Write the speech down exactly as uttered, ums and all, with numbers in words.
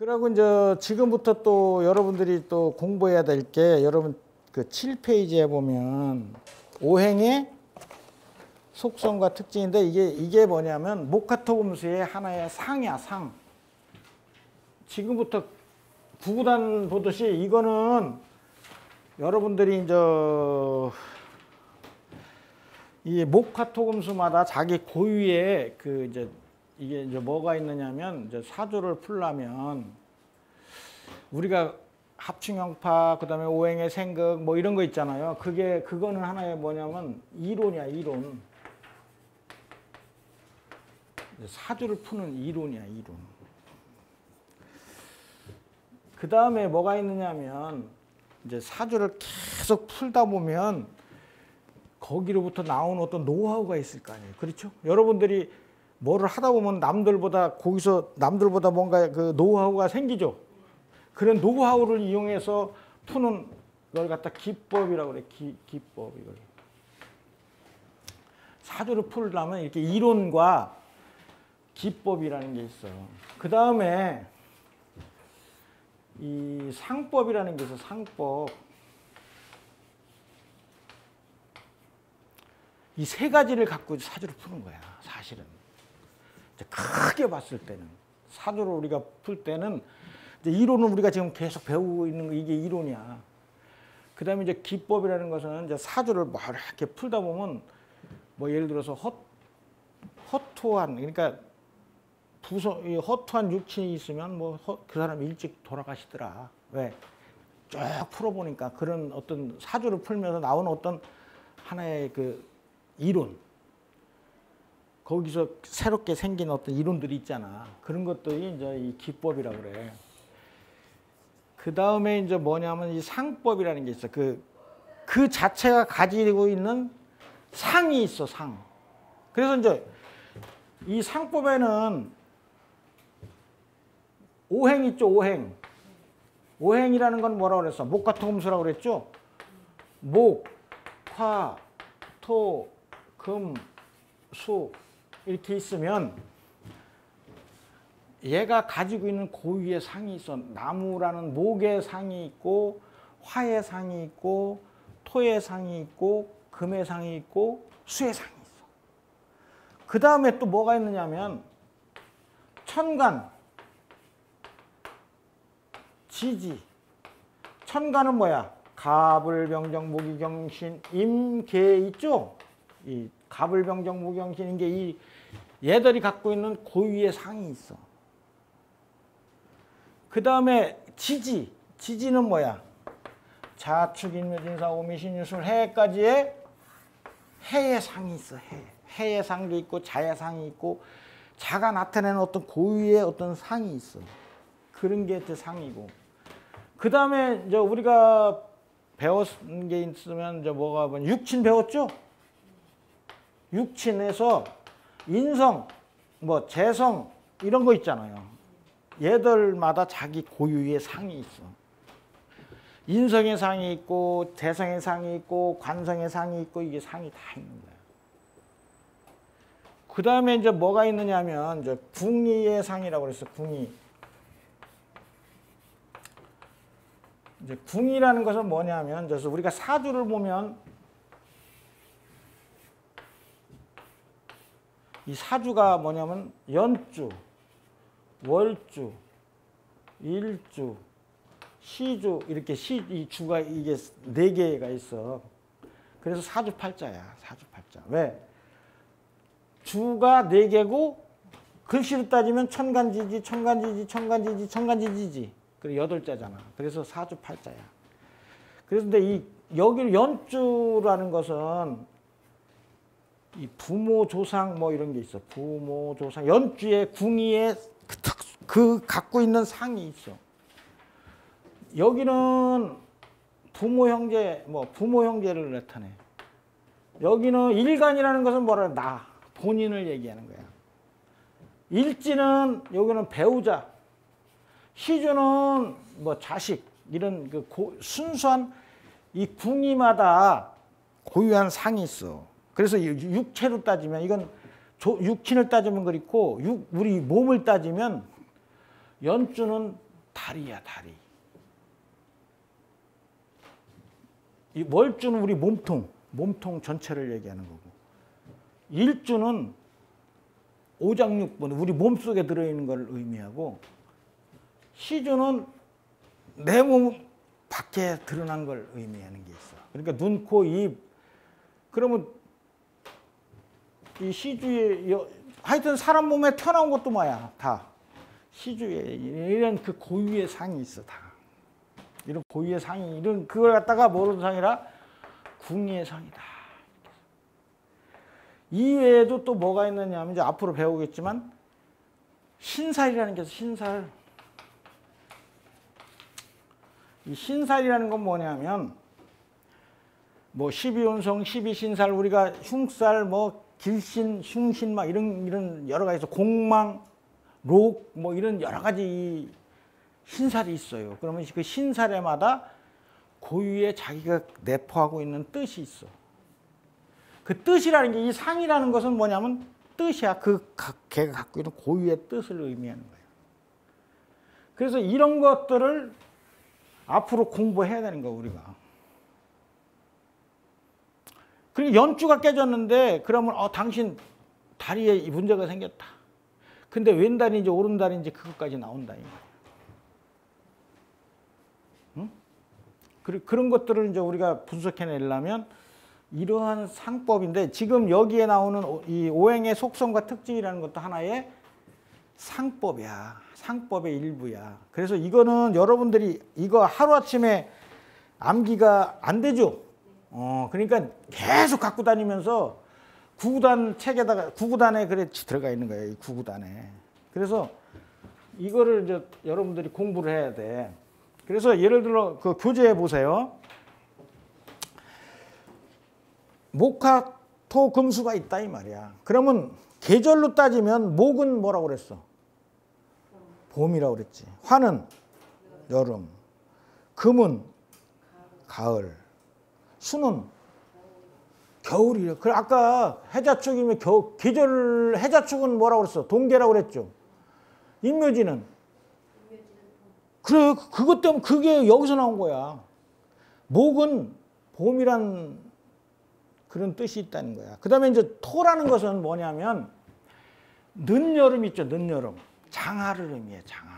그러고 이제 지금부터 또 여러분들이 또 공부해야 될 게, 여러분 그 칠 페이지에 보면 오행의 속성과 특징인데, 이게 이게 뭐냐면 목화토금수의 하나의 상이야, 상. 지금부터 구구단 보듯이 이거는 여러분들이 이제 이 목화토금수마다 자기 고유의 그 이제 이게 이제 뭐가 있느냐면, 이제 사주를 풀려면 우리가 합충형파, 그다음에 오행의 생극 뭐 이런 거 있잖아요. 그게 그거는 하나의 뭐냐면 이론이야, 이론. 사주를 푸는 이론이야, 이론. 그 다음에 뭐가 있느냐면, 이제 사주를 계속 풀다 보면 거기로부터 나온 어떤 노하우가 있을 거 아니에요. 그렇죠? 여러분들이 뭐를 하다 보면 남들보다 거기서 남들보다 뭔가 그 노하우가 생기죠. 그런 노하우를 이용해서 푸는 걸 갖다 기법이라고 그래. 기, 기법 이걸. 사주를 풀려면 이렇게 이론과 기법이라는 게 있어요. 그 다음에 이 상법이라는 게 있어요. 상법. 이 세 가지를 갖고 사주를 푸는 거야, 사실은. 이제 크게 봤을 때는. 사주를 우리가 풀 때는 이제 이론은 우리가 지금 계속 배우고 있는 거, 이게 이론이야. 그 다음에 이제 기법이라는 것은 이제 사주를 막 이렇게 풀다 보면 뭐 예를 들어서 헛, 허투한, 그러니까 부서, 허투한 육친이 있으면 뭐 그 사람 일찍 돌아가시더라. 왜? 쭉 풀어보니까 그런 어떤 사주를 풀면서 나온 어떤 하나의 그 이론. 거기서 새롭게 생긴 어떤 이론들이 있잖아. 그런 것들이 이제 이 기법이라고 그래. 그 다음에 이제 뭐냐면 이 상법이라는 게 있어. 그, 그 자체가 가지고 있는 상이 있어, 상. 그래서 이제 이 상법에는 오행 있죠, 오행. 오행이라는 건 뭐라고 그랬어? 목화토금수라고 그랬죠? 목, 화, 토, 금, 수 이렇게 있으면 얘가 가지고 있는 고유의 상이 있어. 나무라는 목의 상이 있고, 화의 상이 있고, 토의 상이 있고, 금의 상이 있고, 수의 상이 있어. 그 다음에 또 뭐가 있느냐면 천간, 지지. 천간은 뭐야? 가불병정 무기경신 임계 있죠? 이 가불병정 무기경신 임계, 이 얘들이 갖고 있는 고유의 상이 있어. 그 다음에 지지. 지지는 뭐야? 자축인묘진사 오미신유술 해까지의 해의 상이 있어. 해. 해의 상도 있고 자의 상이 있고, 자가 나타내는 어떤 고유의 어떤 상이 있어. 그런 게 제 상이고. 그 다음에 이제 우리가 배웠는 게 있으면 이제 뭐가 보면 육친 배웠죠? 육친에서 인성, 뭐 재성 이런 거 있잖아요. 얘들마다 자기 고유의 상이 있어. 인성의 상이 있고, 재성의 상이 있고, 관성의 상이 있고, 이게 상이 다 있는 거야. 그 다음에 이제 뭐가 있느냐면 이제 궁의의 상이라고 그랬어. 궁의. 이제 궁이라는 것은 뭐냐면, 그래서 우리가 사주를 보면 이 사주가 뭐냐면 연주, 월주, 일주, 시주 이렇게 시, 이 주가 이게 네 개가 있어. 그래서 사주팔자야, 사주팔자. 왜? 주가 네 개고 글씨로 따지면 천간지지, 천간지지, 천간지지, 천간지지지. 그래 여덟 자잖아. 그래서 사주 팔자야. 그래서 근데 이 여기 연주라는 것은 이 부모 조상 뭐 이런 게 있어. 부모 조상 연주에 궁의에 그, 그 갖고 있는 상이 있어. 여기는 부모 형제, 뭐 부모 형제를 나타내. 여기는 일간이라는 것은 뭐라, 나 본인을 얘기하는 거야. 일지는 여기는 배우자. 시주는 뭐 자식, 이런 그 고, 순수한 이 궁이마다 고유한 상이 있어. 그래서 육체로 따지면 이건 조, 육친을 따지면 그렇고, 육, 우리 몸을 따지면 연주는 다리야, 다리. 이 월주는 우리 몸통, 몸통 전체를 얘기하는 거고, 일주는 오장육분, 우리 몸속에 들어있는 걸 의미하고, 시주는 내 몸 밖에 드러난 걸 의미하는 게 있어. 그러니까 눈, 코, 입. 그러면 이 시주에, 하여튼 사람 몸에 태어난 것도 뭐야, 다. 시주에 이런 그 고유의 상이 있어, 다. 이런 고유의 상이, 이런 그걸 갖다가 모르는 상이라 궁의 상이다. 이 외에도 또 뭐가 있느냐 하면 이제 앞으로 배우겠지만 신살이라는 게 있어, 신살. 이 신살이라는 건 뭐냐면 뭐 십이운성, 십이신살, 우리가 흉살, 뭐 길신, 흉신 막 이런 이런 여러 가지 공망, 록 뭐 이런 여러 가지 이 신살이 있어요. 그러면 그 신살에마다 고유의 자기가 내포하고 있는 뜻이 있어. 그 뜻이라는 게, 이 상이라는 것은 뭐냐면 뜻이야. 그 걔가 갖고 있는 고유의 뜻을 의미하는 거예요. 그래서 이런 것들을 앞으로 공부해야 되는 거야, 우리가. 그리고 연주가 깨졌는데 그러면 어, 당신 다리에 문제가 생겼다. 근데 왼다리인지 오른다리인지 그것까지 나온다. 응? 그런 것들을 이제 우리가 분석해내려면 이러한 상법인데, 지금 여기에 나오는 이 오행의 속성과 특징이라는 것도 하나의 상법이야. 상법의 일부야. 그래서 이거는 여러분들이 이거 하루아침에 암기가 안 되죠. 어, 그러니까 계속 갖고 다니면서 구구단 책에다가, 구구단에 그래 들어가 있는 거예요. 이 구구단에. 그래서 이거를 이제 여러분들이 공부를 해야 돼. 그래서 예를 들어 그 교재에 보세요. 목화, 토, 금수가 있다 이 말이야. 그러면 계절로 따지면 목은 뭐라고 그랬어? 봄이라고 그랬지. 화는 여름, 금은 가을, 수는 겨울이래. 그래, 아까 해자축이면 겨울, 계절, 해자축은 뭐라고 그랬어? 동계라고 그랬죠. 인묘지는? 그래, 그것 때문에 그게 여기서 나온 거야. 목은 봄이란 그런 뜻이 있다는 거야. 그 다음에 이제 토라는 것은 뭐냐면, 늦여름 있죠, 늦여름. 장하를 의미해, 장하.